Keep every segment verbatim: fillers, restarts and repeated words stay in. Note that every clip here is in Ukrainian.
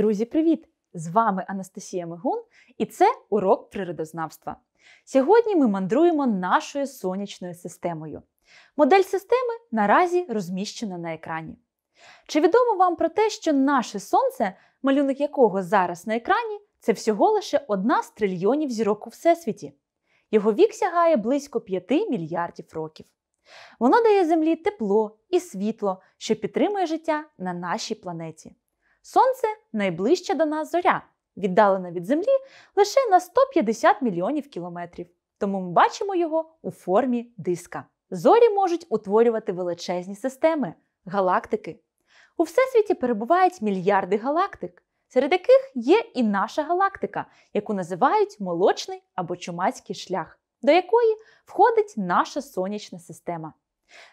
Друзі, привіт! З вами Анастасія Мигун і це урок природознавства. Сьогодні ми мандруємо нашою сонячною системою. Модель системи наразі розміщена на екрані. Чи відомо вам про те, що наше Сонце, малюнок якого зараз на екрані, це всього лише одна з трильйонів зірок у Всесвіті? Його вік сягає близько п'яти мільярдів років. Воно дає Землі тепло і світло, що підтримує життя на нашій планеті. Сонце – найближча до нас зоря, віддалена від Землі лише на сто п'ятдесят мільйонів кілометрів, тому ми бачимо його у формі диска. Зорі можуть утворювати величезні системи – галактики. У Всесвіті перебувають мільярди галактик, серед яких є і наша галактика, яку називають Молочний або Чумацький шлях, до якої входить наша сонячна система.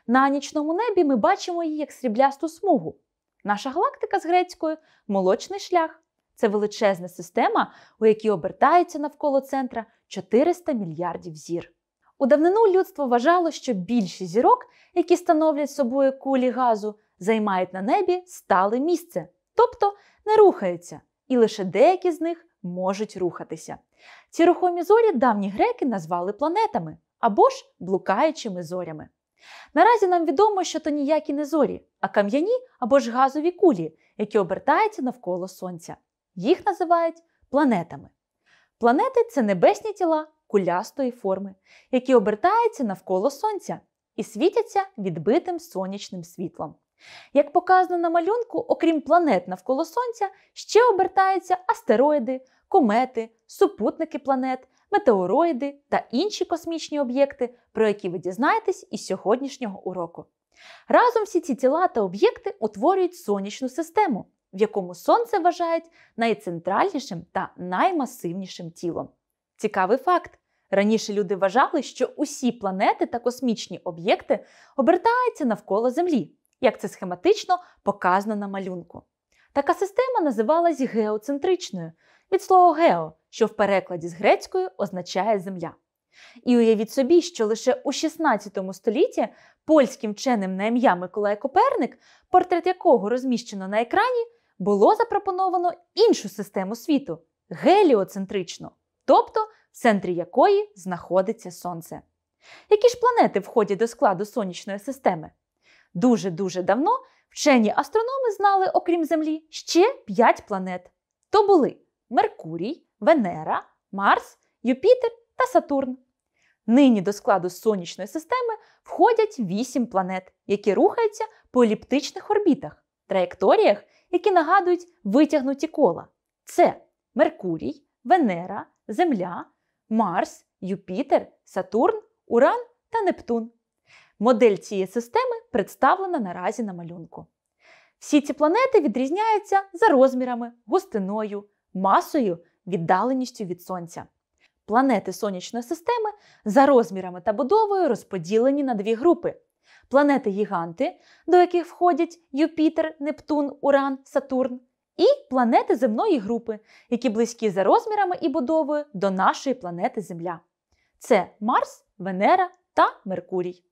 На нічному небі ми бачимо її як сріблясту смугу. Наша галактика з грецькою – Молочний шлях. Це величезна система, у якій обертається навколо центра чотириста мільярдів зір. У давнину людство вважало, що більшість зірок, які становлять собою кулі газу, займають на небі стале місце, тобто не рухаються, і лише деякі з них можуть рухатися. Ці рухомі зорі давні греки назвали планетами або ж блукаючими зорями. Наразі нам відомо, що то ніякі не зорі, а кам'яні або ж газові кулі, які обертаються навколо Сонця. Їх називають планетами. Планети – це небесні тіла кулястої форми, які обертаються навколо Сонця і світяться відбитим сонячним світлом. Як показано на малюнку, окрім планет навколо Сонця, ще обертаються астероїди, комети, супутники планет, метеороїди та інші космічні об'єкти, про які ви дізнаєтесь із сьогоднішнього уроку. Разом всі ці тіла та об'єкти утворюють сонячну систему, в якому Сонце вважають найцентральнішим та наймасивнішим тілом. Цікавий факт. Раніше люди вважали, що усі планети та космічні об'єкти обертаються навколо Землі, як це схематично показано на малюнку. Така система називалась геоцентричною, від слова «гео», що в перекладі з грецькою означає «земля». І уявіть собі, що лише у шістнадцятому столітті польським вченим на ім'я Миколай Коперник, портрет якого розміщено на екрані, було запропоновано іншу систему світу – геліоцентричну, тобто в центрі якої знаходиться Сонце. Які ж планети входять до складу сонячної системи? Дуже-дуже давно вчені астрономи знали, окрім Землі, ще п'ять планет. То були Меркурій, Венера, Марс, Юпітер та Сатурн. Нині до складу сонячної системи входять вісім планет, які рухаються по еліптичних орбітах, траєкторіях, які нагадують витягнуті кола. Це Меркурій, Венера, Земля, Марс, Юпітер, Сатурн, Уран та Нептун. Модель цієї системи представлена наразі на малюнку. Всі ці планети відрізняються за розмірами, густиною, масою, віддаленістю від Сонця. Планети сонячної системи за розмірами та будовою розподілені на дві групи. Планети-гіганти, до яких входять Юпітер, Нептун, Уран, Сатурн, і планети земної групи, які близькі за розмірами і будовою до нашої планети Земля. Це Марс, Венера та Меркурій.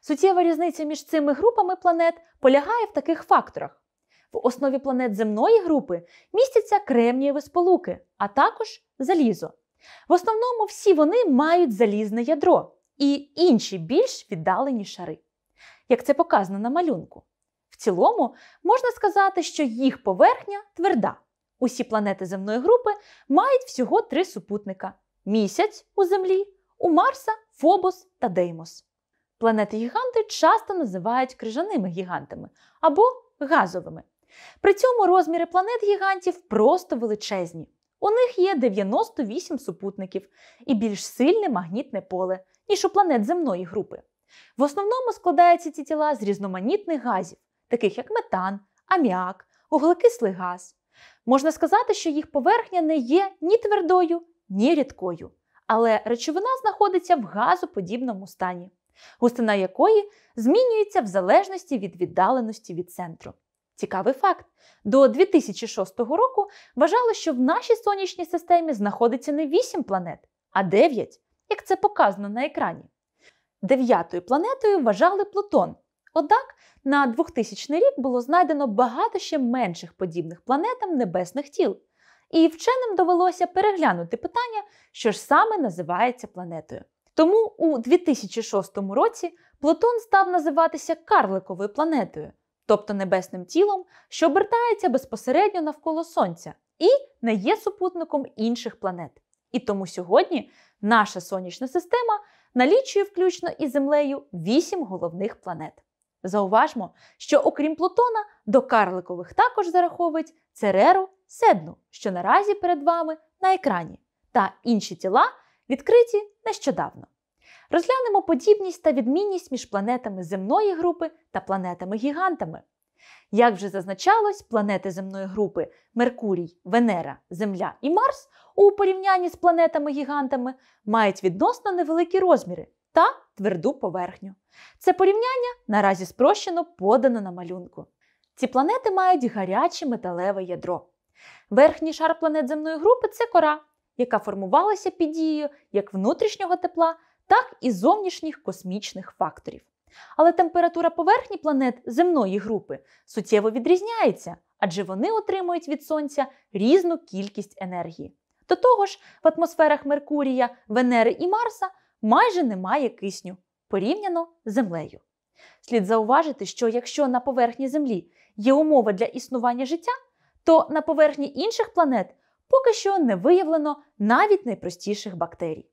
Суттєва різниця між цими групами планет полягає в таких факторах. В основі планет земної групи містяться кремнієві сполуки, а також залізо. В основному всі вони мають залізне ядро і інші більш віддалені шари, як це показано на малюнку. В цілому можна сказати, що їх поверхня тверда. Усі планети земної групи мають всього три супутника – Місяць у Землі, у Марса Фобос та Деймос. Планети-гіганти часто називають крижаними гігантами або газовими. При цьому розміри планет-гігантів просто величезні. У них є дев'яносто вісім супутників і більш сильне магнітне поле, ніж у планет земної групи. В основному складаються ці тіла з різноманітних газів, таких як метан, аміак, вуглекислий газ. Можна сказати, що їх поверхня не є ні твердою, ні рідкою, але речовина знаходиться в газоподібному стані, густина якої змінюється в залежності від віддаленості від центру. Цікавий факт. До дві тисячі шостого року вважали, що в нашій сонячній системі знаходиться не вісім планет, а дев'ять, як це показано на екрані. Дев'ятою планетою вважали Плутон, Однак на двохтисячний рік було знайдено багато ще менших подібних планетам небесних тіл. І вченим довелося переглянути питання, що ж саме називається планетою. Тому у дві тисячі шостому році Плутон став називатися карликовою планетою, тобто небесним тілом, що обертається безпосередньо навколо Сонця і не є супутником інших планет. І тому сьогодні наша Сонячна система налічує включно із Землею вісім головних планет. Зауважмо, що окрім Плутона до карликових також зараховують Цереру, Седну, що наразі перед вами на екрані, та інші тіла, відкриті нещодавно. Розглянемо подібність та відмінність між планетами земної групи та планетами-гігантами. Як вже зазначалось, планети земної групи Меркурій, Венера, Земля і Марс у порівнянні з планетами-гігантами мають відносно невеликі розміри та тверду поверхню. Це порівняння наразі спрощено подано на малюнку. Ці планети мають гаряче металеве ядро. Верхній шар планет земної групи – це кора, яка формувалася під дією як внутрішнього тепла, так і зовнішніх космічних факторів. Але температура поверхні планет земної групи суттєво відрізняється, адже вони отримують від Сонця різну кількість енергії. До того ж, в атмосферах Меркурія, Венери і Марса майже немає кисню, порівняно з Землею. Слід зауважити, що якщо на поверхні Землі є умови для існування життя, то на поверхні інших планет поки що не виявлено навіть найпростіших бактерій.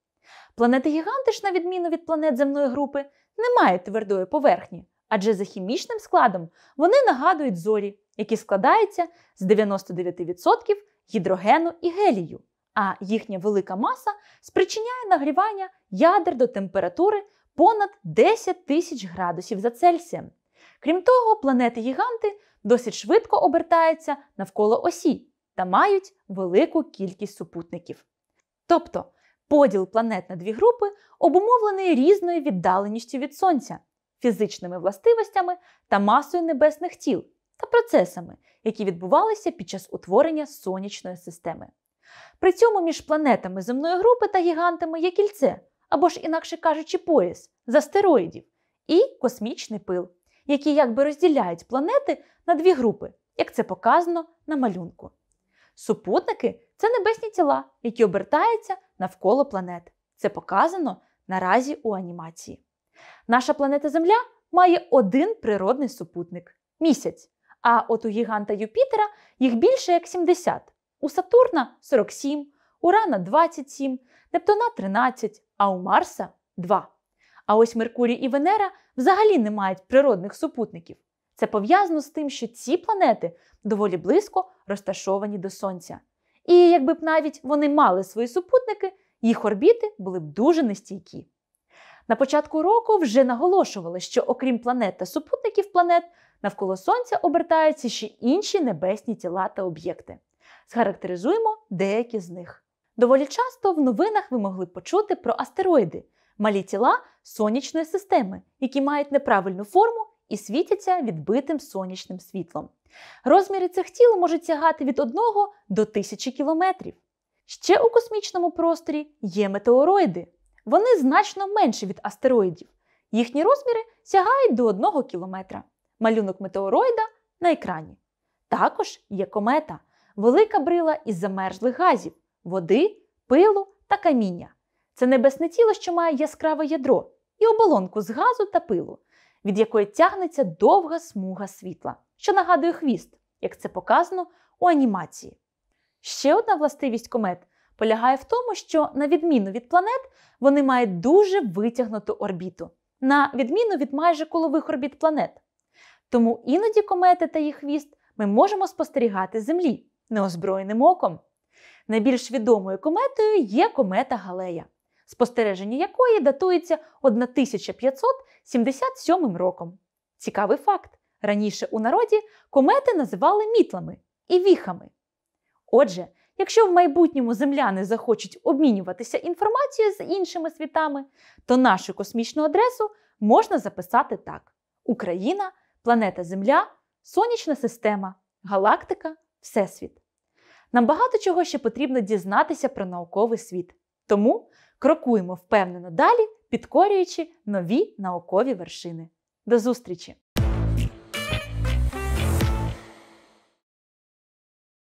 Планети-гіганти ж, на відміну від планет земної групи, не мають твердої поверхні, адже за хімічним складом вони нагадують зорі, які складаються з дев'яноста дев'яти відсотків гідрогену і гелію, а їхня велика маса спричиняє нагрівання ядер до температури понад десять тисяч градусів за Цельсієм. Крім того, планети-гіганти досить швидко обертаються навколо осі та мають велику кількість супутників. Тобто, поділ планет на дві групи обумовлений різною віддаленістю від Сонця, фізичними властивостями та масою небесних тіл та процесами, які відбувалися під час утворення Сонячної системи. При цьому між планетами земної групи та гігантами є кільце, або ж інакше кажучи пояс, з астероїдів і космічний пил, які якби розділяють планети на дві групи, як це показано на малюнку. Супутники – це небесні тіла, які обертаються навколо планет. Це показано наразі у анімації. Наша планета Земля має один природний супутник – Місяць, а от у гіганта Юпітера їх більше як сімдесят, у Сатурна – сорок сім, Урана – двадцять сім, Нептуна – тринадцять, а у Марса – два. А ось Меркурій і Венера взагалі не мають природних супутників. Це пов'язано з тим, що ці планети доволі близько розташовані до Сонця. І якби б навіть вони мали свої супутники, їх орбіти були б дуже нестійкі. На початку року вже наголошували, що окрім планет та супутників планет, навколо Сонця обертаються ще інші небесні тіла та об'єкти. Схарактеризуємо деякі з них. Доволі часто в новинах ви могли почути про астероїди – малі тіла Сонячної системи, які мають неправильну форму і світяться відбитим сонячним світлом. Розміри цих тіл можуть сягати від одного до тисячі кілометрів. Ще у космічному просторі є метеороїди. Вони значно менші від астероїдів. Їхні розміри сягають до одного кілометра. Малюнок метеороїда на екрані. Також є комета – велика брила із замерзлих газів, води, пилу та каміння. Це небесне тіло, що має яскраве ядро і оболонку з газу та пилу, від якої тягнеться довга смуга світла, що нагадує хвіст, як це показано у анімації. Ще одна властивість комет полягає в тому, що, на відміну від планет, вони мають дуже витягнуту орбіту, на відміну від майже колових орбіт планет. Тому іноді комети та їх хвіст ми можемо спостерігати з Землі, неозброєним оком. Найбільш відомою кометою є комета Галея, спостереження якої датується тисяча п'ятсот сімдесят сьомим роком. Цікавий факт – раніше у народі комети називали мітлами і віхами. Отже, якщо в майбутньому земляни захочуть обмінюватися інформацією з іншими світами, то нашу космічну адресу можна записати так: Україна, планета Земля, Сонячна система, галактика, Всесвіт. Нам багато чого ще потрібно дізнатися про науковий світ. Тому крокуємо впевнено далі, підкорюючи нові наукові вершини. До зустрічі!